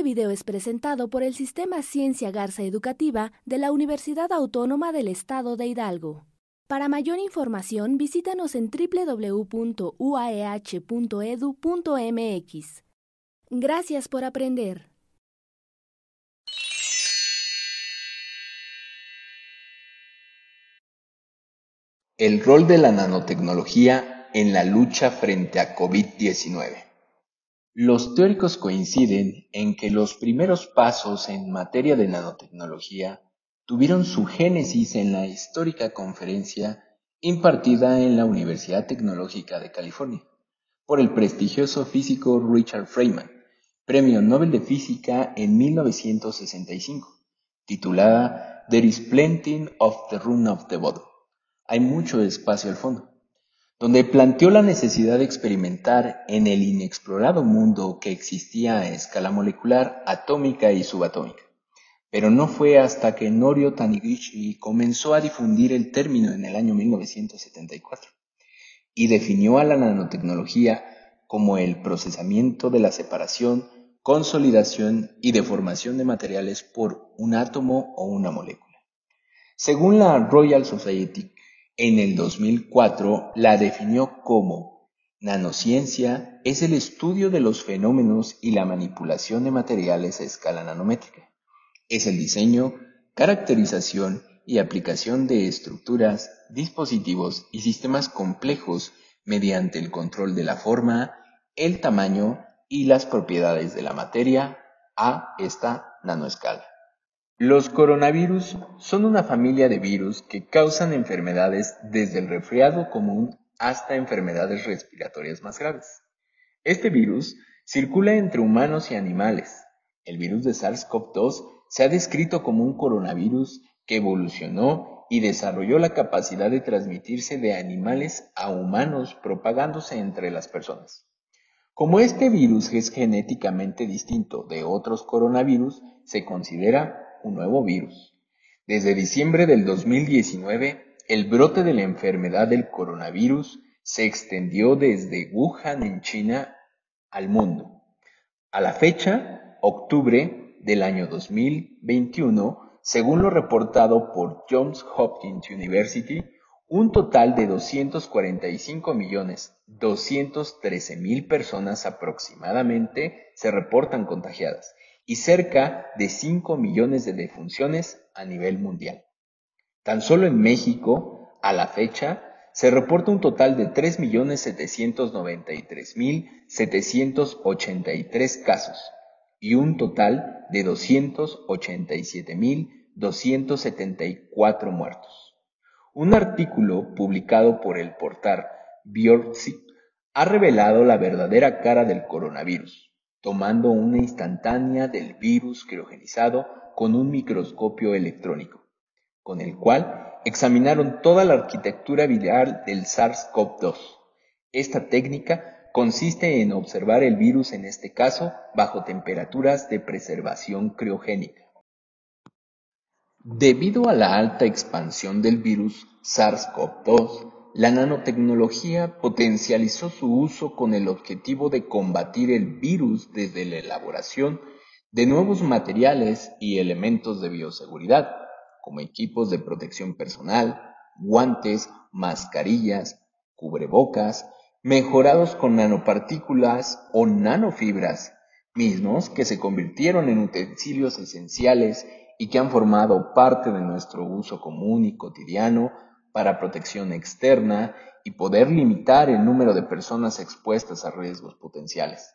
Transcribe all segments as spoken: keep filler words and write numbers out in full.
Este video es presentado por el Sistema Ciencia Garza Educativa de la Universidad Autónoma del Estado de Hidalgo. Para mayor información, visítanos en w w w punto u a e h punto edu punto m x. Gracias por aprender. El rol de la nanotecnología en la lucha frente a COVID diecinueve. Los teóricos coinciden en que los primeros pasos en materia de nanotecnología tuvieron su génesis en la histórica conferencia impartida en la Universidad Tecnológica de California por el prestigioso físico Richard Feynman, Premio Nobel de Física en mil novecientos sesenta y cinco, titulada There is Plenty of the Room of the Bottle, hay mucho espacio al fondo, donde planteó la necesidad de experimentar en el inexplorado mundo que existía a escala molecular, atómica y subatómica. Pero no fue hasta que Norio Taniguchi comenzó a difundir el término en el año mil novecientos setenta y cuatro y definió a la nanotecnología como el procesamiento de la separación, consolidación y deformación de materiales por un átomo o una molécula. Según la Royal Society, en el dos mil cuatro la definió como nanociencia es el estudio de los fenómenos y la manipulación de materiales a escala nanométrica. Es el diseño, caracterización y aplicación de estructuras, dispositivos y sistemas complejos mediante el control de la forma, el tamaño y las propiedades de la materia a esta nanoescala. Los coronavirus son una familia de virus que causan enfermedades desde el resfriado común hasta enfermedades respiratorias más graves. Este virus circula entre humanos y animales. El virus de SARS CoV dos se ha descrito como un coronavirus que evolucionó y desarrolló la capacidad de transmitirse de animales a humanos propagándose entre las personas. Como este virus es genéticamente distinto de otros coronavirus, se considera un nuevo virus. Desde diciembre del dos mil diecinueve, el brote de la enfermedad del coronavirus se extendió desde Wuhan en China al mundo. A la fecha, octubre del año dos mil veintiuno, según lo reportado por Johns Hopkins University, un total de doscientos cuarenta y cinco millones doscientos trece mil personas aproximadamente se reportan contagiadas y cerca de cinco millones de defunciones a nivel mundial. Tan solo en México, a la fecha, se reporta un total de tres millones setecientos noventa y tres mil setecientos ochenta y tres casos y un total de doscientos ochenta y siete mil doscientos setenta y cuatro muertos. Un artículo publicado por el portal Biorxiv ha revelado la verdadera cara del coronavirus, tomando una instantánea del virus criogenizado con un microscopio electrónico, con el cual examinaron toda la arquitectura viral del SARS CoV dos. Esta técnica consiste en observar el virus, en este caso, bajo temperaturas de preservación criogénica. Debido a la alta expansión del virus SARS CoV dos, la nanotecnología potencializó su uso con el objetivo de combatir el virus desde la elaboración de nuevos materiales y elementos de bioseguridad, como equipos de protección personal, guantes, mascarillas, cubrebocas, mejorados con nanopartículas o nanofibras, mismos que se convirtieron en utensilios esenciales y que han formado parte de nuestro uso común y cotidiano para protección externa y poder limitar el número de personas expuestas a riesgos potenciales.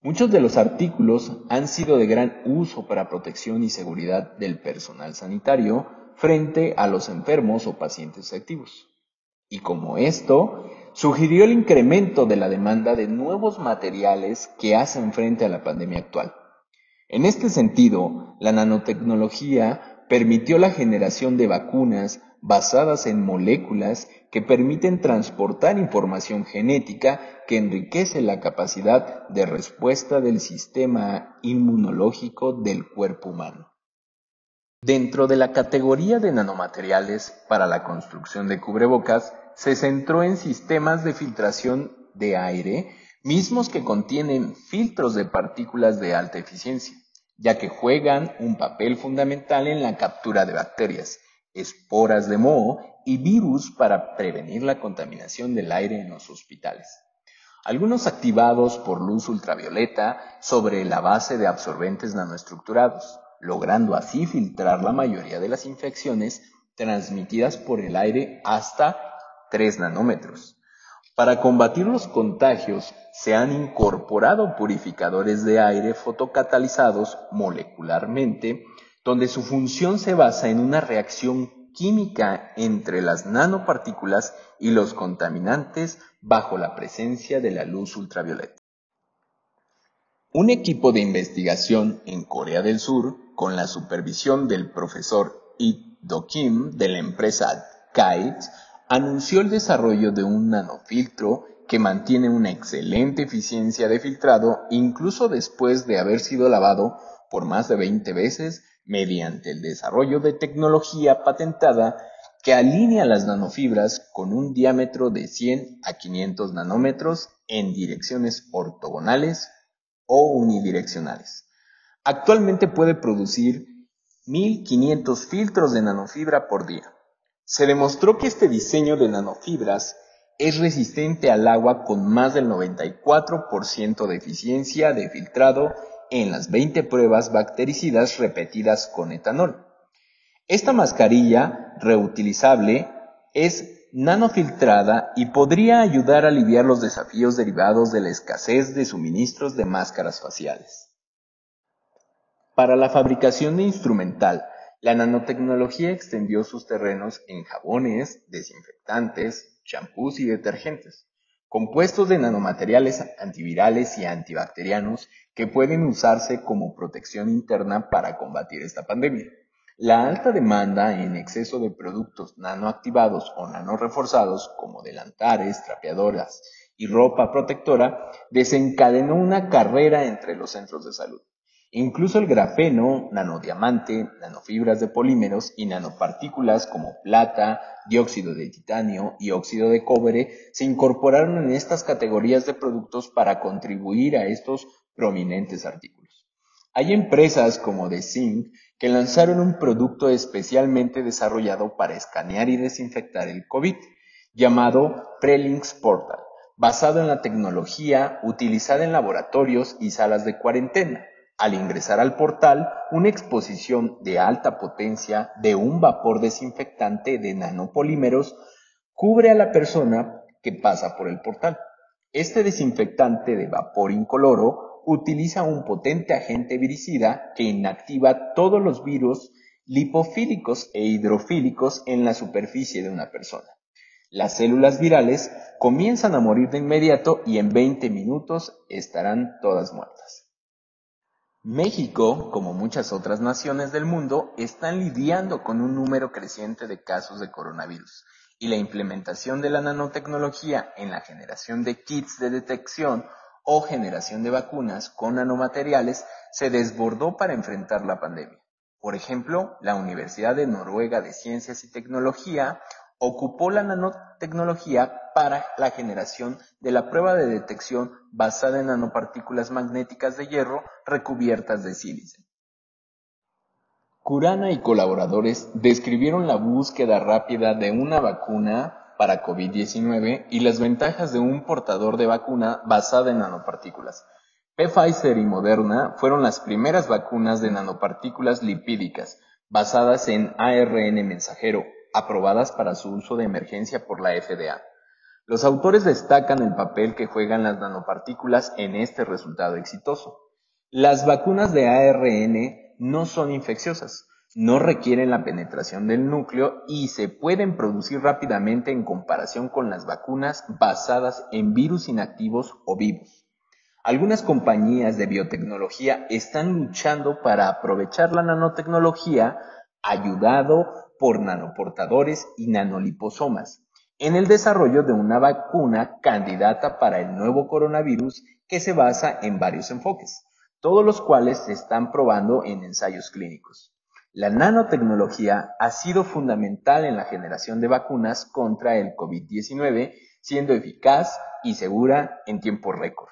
Muchos de los artículos han sido de gran uso para protección y seguridad del personal sanitario frente a los enfermos o pacientes activos. Y como esto, sugirió el incremento de la demanda de nuevos materiales que hacen frente a la pandemia actual. En este sentido, la nanotecnología permitió la generación de vacunas basadas en moléculas que permiten transportar información genética que enriquece la capacidad de respuesta del sistema inmunológico del cuerpo humano. Dentro de la categoría de nanomateriales para la construcción de cubrebocas, se centró en sistemas de filtración de aire mismos que contienen filtros de partículas de alta eficiencia, ya que juegan un papel fundamental en la captura de bacterias, esporas de moho y virus para prevenir la contaminación del aire en los hospitales. Algunos activados por luz ultravioleta sobre la base de absorbentes nanoestructurados, logrando así filtrar la mayoría de las infecciones transmitidas por el aire hasta tres nanómetros. Para combatir los contagios, se han incorporado purificadores de aire fotocatalizados molecularmente, donde su función se basa en una reacción química entre las nanopartículas y los contaminantes bajo la presencia de la luz ultravioleta. Un equipo de investigación en Corea del Sur, con la supervisión del profesor I. Do Kim de la empresa Kites, anunció el desarrollo de un nanofiltro que mantiene una excelente eficiencia de filtrado incluso después de haber sido lavado por más de veinte veces mediante el desarrollo de tecnología patentada que alinea las nanofibras con un diámetro de cien a quinientos nanómetros en direcciones ortogonales o unidireccionales. Actualmente puede producir mil quinientos filtros de nanofibra por día. Se demostró que este diseño de nanofibras es resistente al agua con más del noventa y cuatro por ciento de eficiencia de filtrado en las veinte pruebas bactericidas repetidas con etanol. Esta mascarilla reutilizable es nanofiltrada y podría ayudar a aliviar los desafíos derivados de la escasez de suministros de máscaras faciales. Para la fabricación de instrumental, la nanotecnología extendió sus terrenos en jabones, desinfectantes, champús y detergentes, compuestos de nanomateriales antivirales y antibacterianos que pueden usarse como protección interna para combatir esta pandemia. La alta demanda en exceso de productos nanoactivados o nanoreforzados, como delantares, trapeadoras y ropa protectora, desencadenó una carrera entre los centros de salud. Incluso el grafeno, nanodiamante, nanofibras de polímeros y nanopartículas como plata, dióxido de titanio y óxido de cobre se incorporaron en estas categorías de productos para contribuir a estos prominentes artículos. Hay empresas como D-Zinc que lanzaron un producto especialmente desarrollado para escanear y desinfectar el COVID, llamado Prelinks Portal, basado en la tecnología utilizada en laboratorios y salas de cuarentena. Al ingresar al portal, una exposición de alta potencia de un vapor desinfectante de nanopolímeros cubre a la persona que pasa por el portal. Este desinfectante de vapor incoloro utiliza un potente agente viricida que inactiva todos los virus lipofílicos e hidrofílicos en la superficie de una persona. Las células virales comienzan a morir de inmediato y en veinte minutos estarán todas muertas. México, como muchas otras naciones del mundo, están lidiando con un número creciente de casos de coronavirus y la implementación de la nanotecnología en la generación de kits de detección o generación de vacunas con nanomateriales se desbordó para enfrentar la pandemia. Por ejemplo, la Universidad de Noruega de Ciencias y Tecnología ocupó la nanotecnología para la generación de la prueba de detección basada en nanopartículas magnéticas de hierro recubiertas de sílice. Kurana y colaboradores describieron la búsqueda rápida de una vacuna para COVID diecinueve y las ventajas de un portador de vacuna basada en nanopartículas. Pfizer y Moderna fueron las primeras vacunas de nanopartículas lipídicas basadas en A R N mensajero, aprobadas para su uso de emergencia por la F D A. Los autores destacan el papel que juegan las nanopartículas en este resultado exitoso. Las vacunas de A R N no son infecciosas, no requieren la penetración del núcleo y se pueden producir rápidamente en comparación con las vacunas basadas en virus inactivos o vivos. Algunas compañías de biotecnología están luchando para aprovechar la nanotecnología ayudado por nanoportadores y nanoliposomas, en el desarrollo de una vacuna candidata para el nuevo coronavirus que se basa en varios enfoques, todos los cuales se están probando en ensayos clínicos. La nanotecnología ha sido fundamental en la generación de vacunas contra el COVID diecinueve, siendo eficaz y segura en tiempo récord.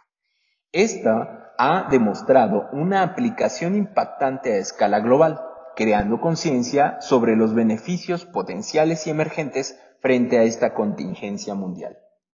Esta ha demostrado una aplicación impactante a escala global, creando conciencia sobre los beneficios potenciales y emergentes frente a esta contingencia mundial.